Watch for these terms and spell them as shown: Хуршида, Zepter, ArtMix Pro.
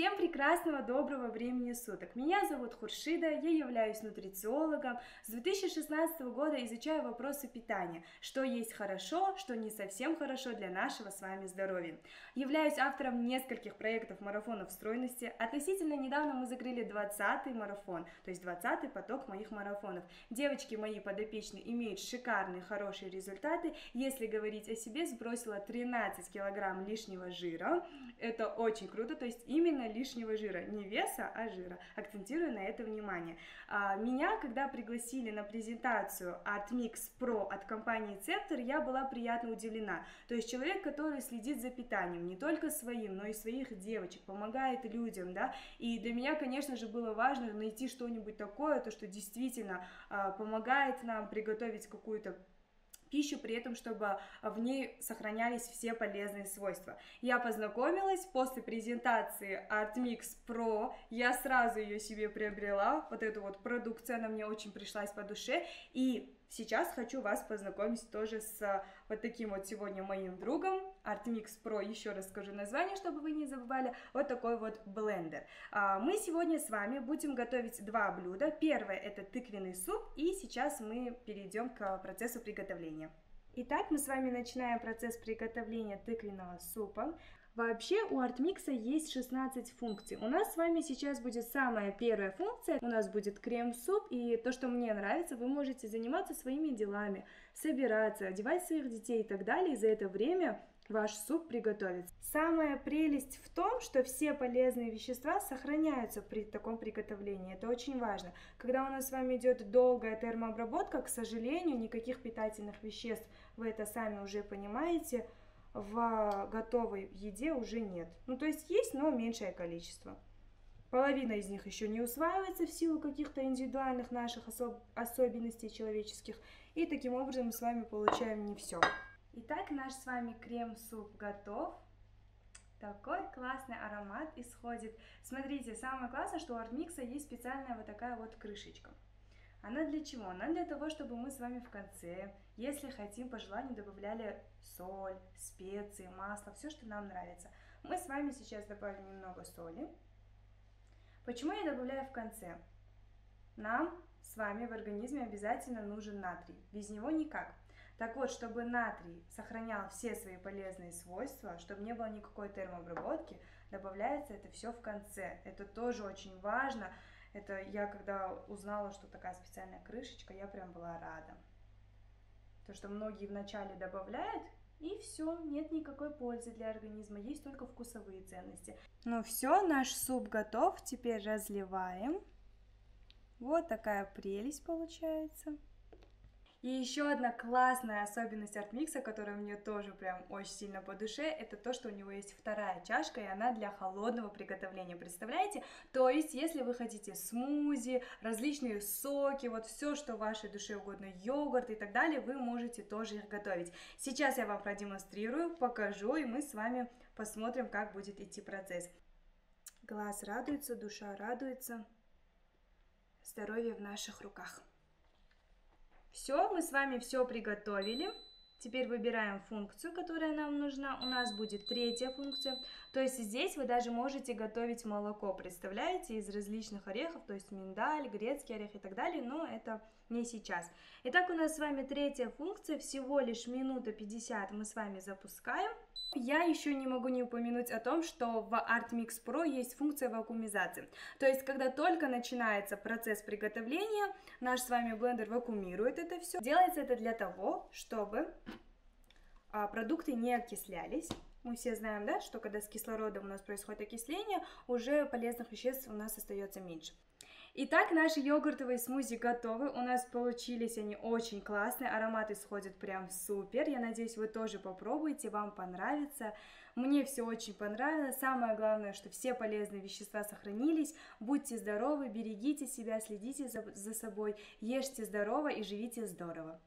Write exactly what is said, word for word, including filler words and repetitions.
Всем прекрасного, доброго времени суток! Меня зовут Хуршида, я являюсь нутрициологом. С две тысячи шестнадцатого года изучаю вопросы питания, что есть хорошо, что не совсем хорошо для нашего с вами здоровья. Являюсь автором нескольких проектов марафонов стройности. Относительно недавно мы закрыли двадцатый марафон, то есть двадцатый поток моих марафонов. Девочки мои подопечные имеют шикарные, хорошие результаты. Если говорить о себе, сбросила тринадцать килограмм лишнего жира. Это очень круто, то есть именно лишнего жира, не веса, а жира. Акцентирую на это внимание. Меня, когда пригласили на презентацию ArtMix Pro от компании Zepter, я была приятно удивлена. То есть человек, который следит за питанием, не только своим, но и своих девочек, помогает людям, да. И для меня, конечно же, было важно найти что-нибудь такое, то, что действительно помогает нам приготовить какую-то пищу, при этом, чтобы в ней сохранялись все полезные свойства. Я познакомилась после презентации ArtMix Pro, я сразу ее себе приобрела, вот эту вот продукцию, она мне очень пришлась по душе, и сейчас хочу вас познакомить тоже с вот таким вот сегодня моим другом, ArtMix Pro, еще раз скажу название, чтобы вы не забывали, вот такой вот блендер. Мы сегодня с вами будем готовить два блюда. Первое это тыквенный суп, и сейчас мы перейдем к процессу приготовления. Итак, мы с вами начинаем процесс приготовления тыквенного супа. Вообще у ArtMix есть шестнадцать функций. У нас с вами сейчас будет самая первая функция. У нас будет крем-суп, и то, что мне нравится, вы можете заниматься своими делами, собираться, одевать своих детей и так далее, и за это время ваш суп приготовится. Самая прелесть в том, что все полезные вещества сохраняются при таком приготовлении. Это очень важно. Когда у нас с вами идет долгая термообработка, к сожалению, никаких питательных веществ, вы это сами уже понимаете, в готовой еде уже нет. Ну, то есть есть, но меньшее количество. Половина из них еще не усваивается в силу каких-то индивидуальных наших особ- особенностей человеческих. И таким образом мы с вами получаем не все. Итак, наш с вами крем-суп готов. Такой классный аромат исходит. Смотрите, самое классное, что у ArtMix есть специальная вот такая вот крышечка. Она для чего? Она для того, чтобы мы с вами в конце, если хотим, по желанию, добавляли соль, специи, масло, все, что нам нравится. Мы с вами сейчас добавим немного соли. Почему я добавляю в конце? Нам с вами в организме обязательно нужен натрий, без него никак. Так вот, чтобы натрий сохранял все свои полезные свойства, чтобы не было никакой термообработки, добавляется это все в конце. Это тоже очень важно. Это я, когда узнала, что такая специальная крышечка, я прям была рада. То, что многие вначале добавляют, и все, нет никакой пользы для организма, есть только вкусовые ценности. Ну все, наш суп готов, теперь разливаем. Вот такая прелесть получается. И еще одна классная особенность ArtMix, которая мне тоже прям очень сильно по душе, это то, что у него есть вторая чашка, и она для холодного приготовления, представляете? То есть, если вы хотите смузи, различные соки, вот все, что вашей душе угодно, йогурт и так далее, вы можете тоже их готовить. Сейчас я вам продемонстрирую, покажу, и мы с вами посмотрим, как будет идти процесс. Глаз радуется, душа радуется, здоровье в наших руках. Все, мы с вами все приготовили. Теперь выбираем функцию, которая нам нужна. У нас будет третья функция. То есть здесь вы даже можете готовить молоко, представляете, из различных орехов, то есть миндаль, грецкий орех и так далее, но это не сейчас. Итак, у нас с вами третья функция, всего лишь минута пятьдесят мы с вами запускаем. Я еще не могу не упомянуть о том, что в ArtMix Pro есть функция вакуумизации. То есть, когда только начинается процесс приготовления, наш с вами блендер вакуумирует это все. Делается это для того, чтобы продукты не окислялись. Мы все знаем, да, что когда с кислородом у нас происходит окисление, уже полезных веществ у нас остается меньше. Итак, наши йогуртовые смузи готовы, у нас получились они очень классные, аромат исходит прям супер, я надеюсь, вы тоже попробуете, вам понравится. Мне все очень понравилось, самое главное, что все полезные вещества сохранились, будьте здоровы, берегите себя, следите за, за собой, ешьте здорово и живите здорово.